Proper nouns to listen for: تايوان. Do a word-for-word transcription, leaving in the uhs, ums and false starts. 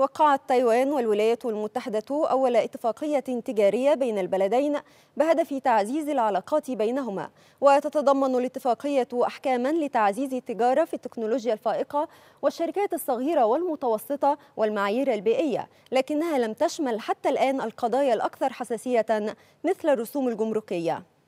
وقعت تايوان والولايات المتحدة أول اتفاقية تجارية بين البلدين بهدف تعزيز العلاقات بينهما، وتتضمن الاتفاقية أحكاما لتعزيز التجارة في التكنولوجيا الفائقة والشركات الصغيرة والمتوسطة والمعايير البيئية، لكنها لم تشمل حتى الآن القضايا الأكثر حساسية مثل الرسوم الجمركية.